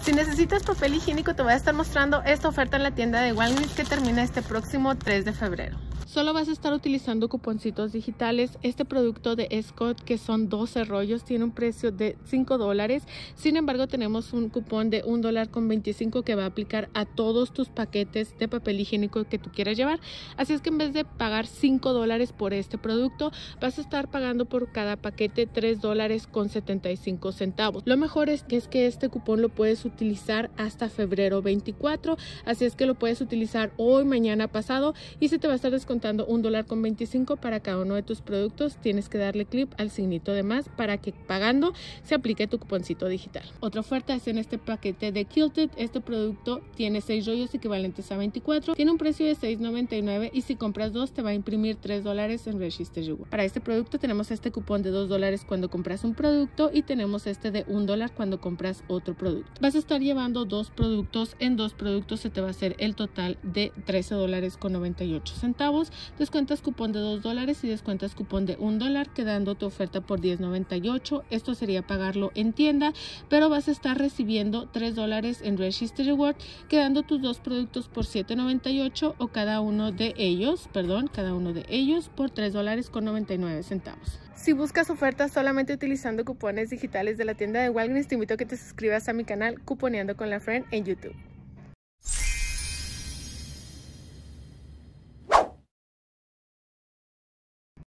Si necesitas papel higiénico, te voy a estar mostrando esta oferta en la tienda de Walgreens que termina este próximo 3 de febrero. Solo vas a estar utilizando cuponcitos digitales. Este producto de Scott, que son 12 rollos, tiene un precio de $5. Sin embargo, tenemos un cupón de $1.25 que va a aplicar a todos tus paquetes de papel higiénico que tú quieras llevar. Así es que en vez de pagar $5 por este producto, vas a estar pagando por cada paquete $3.75. Lo mejor es que este cupón lo puedes utilizar hasta febrero 24. Así es que lo puedes utilizar hoy, mañana, pasado, y se te va a estar descontando $1.25 para cada uno de tus productos. Tienes que darle clic al signito de más para que pagando se aplique tu cuponcito digital. Otra oferta es en este paquete de Kilted. Este producto tiene 6 rollos equivalentes a 24. Tiene un precio de $6.99 y si compras 2 te va a imprimir $3 en Registry Rewards. Para este producto tenemos este cupón de $2 cuando compras un producto y tenemos este de $1 cuando compras otro producto. Vas a estar llevando 2 productos. En 2 productos se te va a hacer el total de $13.98. Descuentas cupón de $2 y descuentas cupón de $1, quedando tu oferta por $10.98. Esto sería pagarlo en tienda, pero vas a estar recibiendo $3 en Registry Reward, quedando tus 2 productos por $7.98 o cada uno de ellos por $3.99. Si buscas ofertas solamente utilizando cupones digitales de la tienda de Walgreens, te invito a que te suscribas a mi canal Cuponeando con la Friend en YouTube.